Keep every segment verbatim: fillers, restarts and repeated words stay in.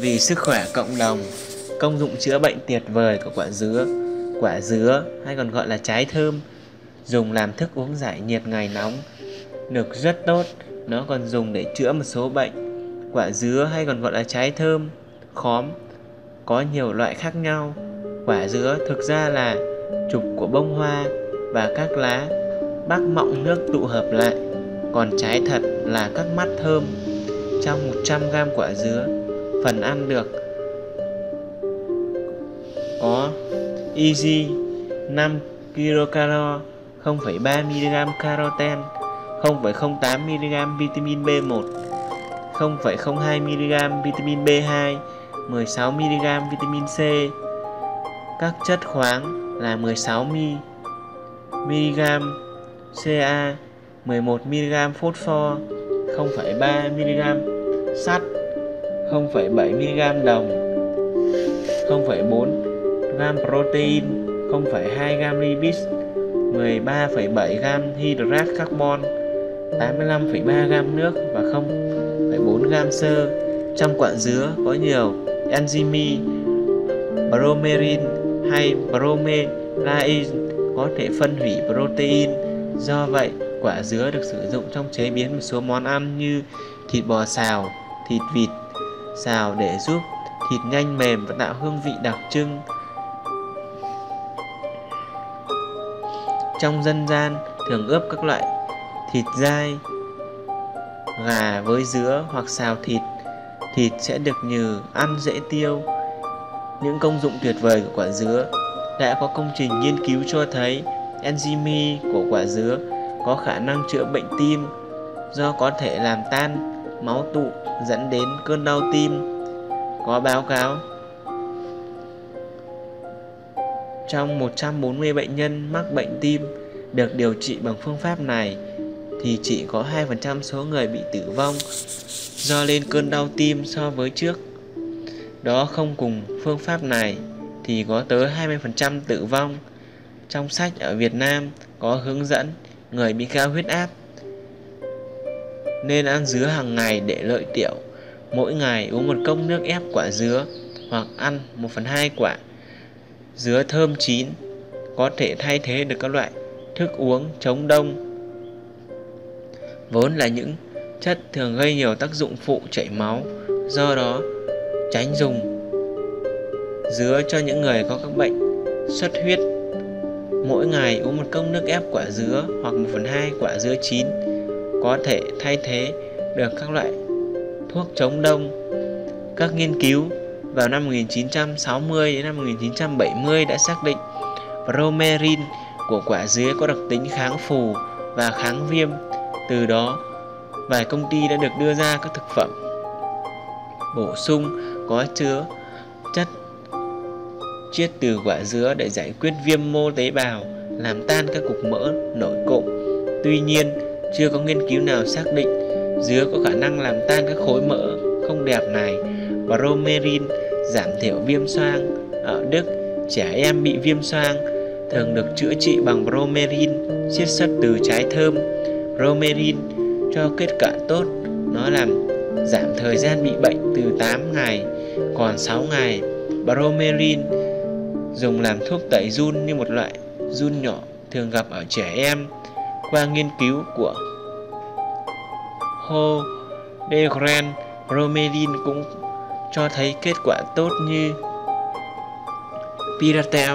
Vì sức khỏe cộng đồng. Công dụng chữa bệnh tuyệt vời của quả dứa. Quả dứa hay còn gọi là trái thơm, dùng làm thức uống giải nhiệt ngày nóng, được rất tốt. Nó còn dùng để chữa một số bệnh. Quả dứa hay còn gọi là trái thơm, khóm, có nhiều loại khác nhau. Quả dứa thực ra là trục của bông hoa và các lá bác mọng nước tụ hợp lại. Còn trái thật là các mắt thơm. Trong một trăm gam quả dứa, phần ăn được có Easy năm ki-lô-calo, không phẩy ba mi-li-gam caroten, không phẩy không tám mi-li-gam vitamin B một, không phẩy không hai mi-li-gam vitamin B hai, mười sáu mi-li-gam vitamin C. Các chất khoáng là mười sáu mi-li-gam C A, mười một mi-li-gam phosphor, không phẩy ba mi-li-gam sắt, không phẩy bảy mi-li-gam đồng, không phẩy bốn gam protein, không phẩy hai gam lipid, mười ba phẩy bảy gam hydrat carbon, tám mươi lăm phẩy ba gam nước và không phẩy bốn gam xơ. Trong quả dứa có nhiều enzyme bromerin hay bromelain có thể phân hủy protein. Do vậy, quả dứa được sử dụng trong chế biến một số món ăn như thịt bò xào, thịt vịt xào để giúp thịt nhanh mềm và tạo hương vị đặc trưng. Trong dân gian thường ướp các loại thịt dai, gà với dứa hoặc xào thịt. Thịt sẽ được nhừ, ăn dễ tiêu. Những công dụng tuyệt vời của quả dứa. Đã có công trình nghiên cứu cho thấy enzyme của quả dứa có khả năng chữa bệnh tim, do có thể làm tan máu tụ dẫn đến cơn đau tim. Có báo cáo trong một trăm bốn mươi bệnh nhân mắc bệnh tim được điều trị bằng phương pháp này thì chỉ có hai phần trăm số người bị tử vong do lên cơn đau tim so với trước đó. Không cùng phương pháp này thì có tới hai mươi phần trăm tử vong. Trong sách ở Việt Nam có hướng dẫn người bị cao huyết áp nên ăn dứa hàng ngày để lợi tiểu. Mỗi ngày uống một cốc nước ép quả dứa hoặc ăn một phần hai quả dứa thơm chín, có thể thay thế được các loại thức uống chống đông vốn là những chất thường gây nhiều tác dụng phụ chảy máu. Do đó, tránh dùng dứa cho những người có các bệnh xuất huyết. Mỗi ngày uống một cốc nước ép quả dứa hoặc một phần hai quả dứa chín, có thể thay thế được các loại thuốc chống đông. Các nghiên cứu vào năm một nghìn chín trăm sáu mươi đến năm một nghìn chín trăm bảy mươi đã xác định bromerin của quả dứa có đặc tính kháng phù và kháng viêm. Từ đó, vài công ty đã được đưa ra các thực phẩm bổ sung có chứa chất chiết từ quả dứa để giải quyết viêm mô tế bào, làm tan các cục mỡ nổi cộm. Tuy nhiên, chưa có nghiên cứu nào xác định dứa có khả năng làm tan các khối mỡ không đẹp này. Bromerin giảm thiểu viêm xoang. Ở Đức, trẻ em bị viêm xoang thường được chữa trị bằng bromerin chiết xuất từ trái thơm. Bromerin cho kết quả tốt, nó làm giảm thời gian bị bệnh từ tám ngày còn sáu ngày. Bromerin dùng làm thuốc tẩy giun như một loại giun nhỏ thường gặp ở trẻ em. Qua nghiên cứu của Ho de Grand, bromerin cũng cho thấy kết quả tốt như Piratel.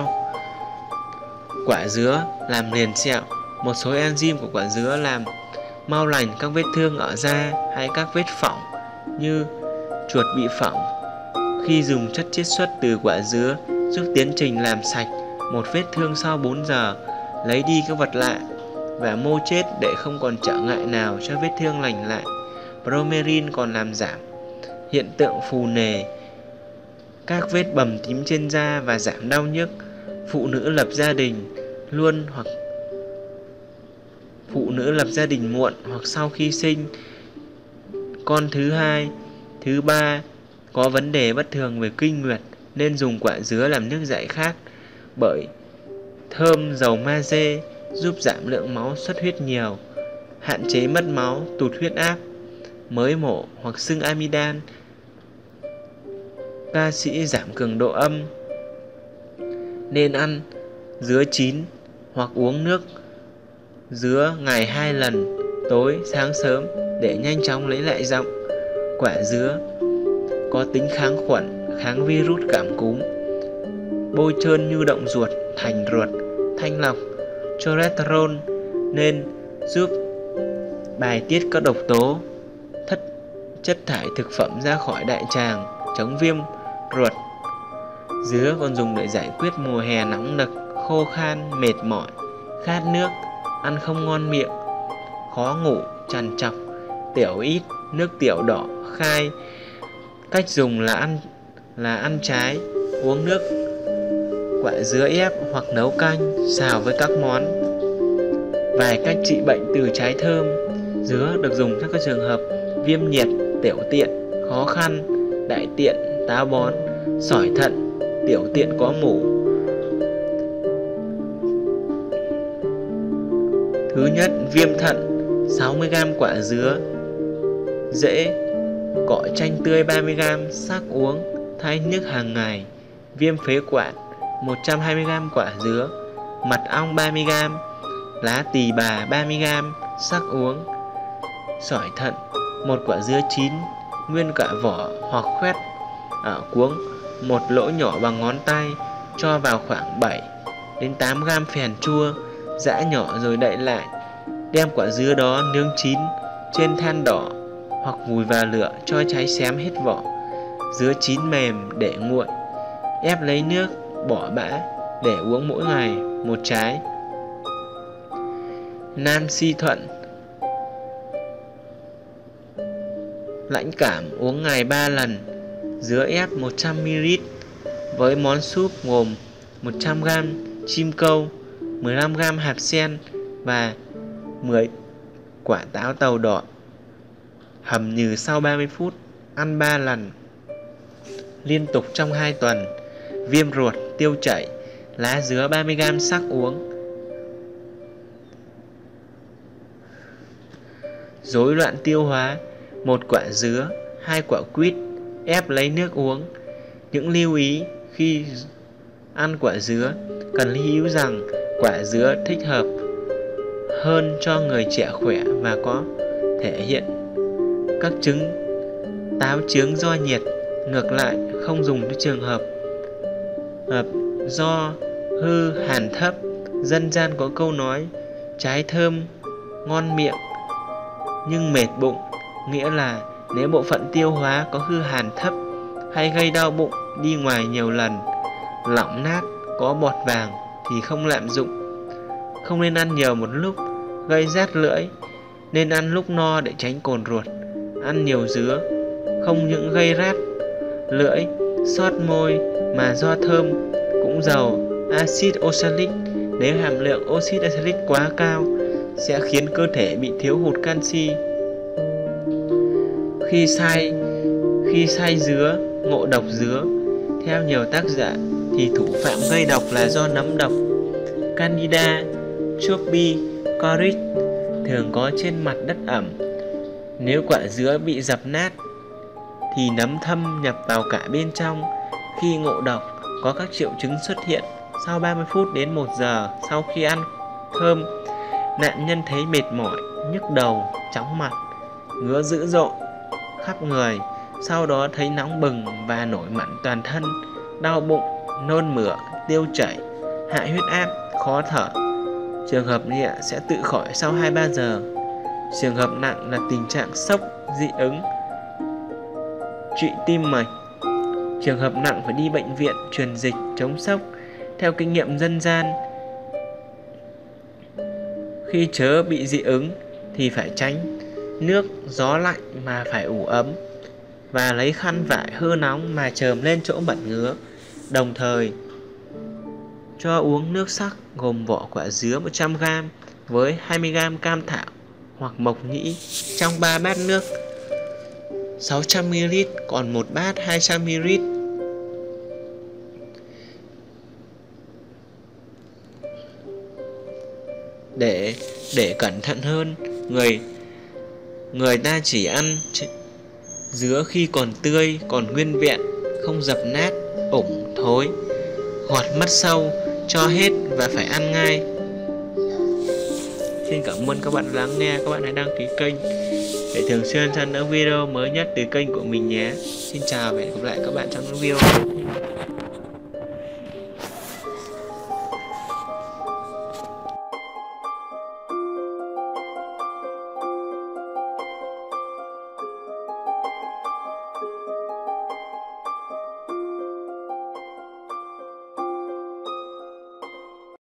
Quả dứa làm liền sẹo. Một số enzyme của quả dứa làm mau lành các vết thương ở da hay các vết phỏng như chuột bị phỏng. Khi dùng chất chiết xuất từ quả dứa giúp tiến trình làm sạch một vết thương sau bốn giờ, lấy đi các vật lạ và mô chết để không còn trở ngại nào cho vết thương lành lại. Bromerin còn làm giảm hiện tượng phù nề, các vết bầm tím trên da và giảm đau nhức. Phụ nữ lập gia đình luôn hoặc phụ nữ lập gia đình muộn hoặc sau khi sinh con thứ hai, thứ ba có vấn đề bất thường về kinh nguyệt nên dùng quả dứa làm nước giải khát bởi thơm dầu magie, giúp giảm lượng máu xuất huyết nhiều, hạn chế mất máu, tụt huyết áp, mới mổ hoặc sưng amidan. ca sĩ giảm cường độ âm. Nên ăn dứa chín hoặc uống nước dứa ngày hai lần, tối, sáng sớm để nhanh chóng lấy lại giọng. Quả dứa có tính kháng khuẩn, kháng virus cảm cúm, bôi trơn như động ruột, thành ruột, thanh lọc cholesterol nên giúp bài tiết các độc tố, thất chất thải thực phẩm ra khỏi đại tràng, chống viêm ruột. Dứa còn dùng để giải quyết mùa hè nóng nực, khô khan, mệt mỏi, khát nước, ăn không ngon miệng, khó ngủ, trằn trọc, tiểu ít, nước tiểu đỏ, khai. Cách dùng là ăn là ăn trái, uống nước quả dứa ép hoặc nấu canh, xào với các món. Vài cách trị bệnh từ trái thơm. Dứa được dùng trong các trường hợp viêm nhiệt, tiểu tiện, khó khăn, đại tiện, táo bón, sỏi thận, tiểu tiện có mủ. Thứ nhất, viêm thận, sáu mươi gam quả dứa dễ, cỏ chanh tươi ba mươi gam sắc uống thay nước hàng ngày. Viêm phế quản, một trăm hai mươi gam quả dứa, mật ong ba mươi gam, lá tỳ bà ba mươi gam sắc uống. Sỏi thận, một quả dứa chín nguyên cả vỏ hoặc khoét ở cuống một lỗ nhỏ bằng ngón tay, cho vào khoảng bảy đến tám gam phèn chua, giã nhỏ rồi đậy lại. Đem quả dứa đó nướng chín trên than đỏ hoặc vùi vào lửa cho cháy xém hết vỏ. Dứa chín mềm để nguội, ép lấy nước, bỏ bã để uống mỗi ngày một trái. Nan si thuận, lãnh cảm, uống ngày ba lần. Dứa ép một trăm mi li lít với món súp gồm một trăm gam chim câu, mười lăm gam hạt sen và mười quả táo tàu đỏ, hầm nhừ sau ba mươi phút, ăn ba lần liên tục trong hai tuần. Viêm ruột, tiêu chảy, lá dứa ba mươi gam sắc uống. Rối loạn tiêu hóa, một quả dứa, hai quả quýt, ép lấy nước uống. Những lưu ý khi ăn quả dứa, cần lưu ý rằng quả dứa thích hợp hơn cho người trẻ khỏe và có thể hiện các chứng táo chướng do nhiệt. Ngược lại, không dùng cho trường hợp hợp do hư hàn thấp. Dân gian có câu nói trái thơm ngon miệng nhưng mệt bụng, nghĩa là nếu bộ phận tiêu hóa có hư hàn thấp hay gây đau bụng đi ngoài nhiều lần, lỏng nát, có bọt vàng thì không lạm dụng. Không nên ăn nhiều một lúc gây rát lưỡi, nên ăn lúc no để tránh cồn ruột. Ăn nhiều dứa không những gây rát lưỡi, xót môi mà do thơm cũng giàu axit oxalic. Nếu hàm lượng oxit oxalic quá cao sẽ khiến cơ thể bị thiếu hụt canxi. Khi say, khi say dứa, ngộ độc dứa. Theo nhiều tác giả thì thủ phạm gây độc là do nấm độc Candida tropicalis thường có trên mặt đất ẩm. Nếu quả dứa bị dập nát thì nấm thâm nhập vào cả bên trong. Khi ngộ độc có các triệu chứng xuất hiện sau ba mươi phút đến một giờ sau khi ăn thơm. Nạn nhân thấy mệt mỏi, nhức đầu, chóng mặt, ngứa dữ dội khắp người, sau đó thấy nóng bừng và nổi mẩn toàn thân, đau bụng, nôn mửa, tiêu chảy, hạ huyết áp, khó thở. Trường hợp nhẹ sẽ tự khỏi sau hai ba giờ. Trường hợp nặng là tình trạng sốc, dị ứng, trụy tim mạch. Trường hợp nặng phải đi bệnh viện, truyền dịch, chống sốc. Theo kinh nghiệm dân gian, khi chớ bị dị ứng thì phải tránh nước, gió lạnh mà phải ủ ấm, và lấy khăn vải hư nóng mà chườm lên chỗ bẩn ngứa. Đồng thời cho uống nước sắc gồm vỏ quả dứa một trăm gam với hai mươi gam cam thảo hoặc mộc nhĩ trong ba bát nước sáu trăm mi li lít, còn một bát hai trăm mi li lít. Để để cẩn thận hơn, người người ta chỉ ăn dứa khi còn tươi, còn nguyên vẹn, không dập nát, ủng thối, hoạt mất sâu, cho hết và phải ăn ngay. Xin cảm ơn các bạn lắng nghe, các bạn hãy đăng ký kênh để thường xuyên xem những video mới nhất từ kênh của mình nhé. Xin chào và hẹn gặp lại các bạn trong những video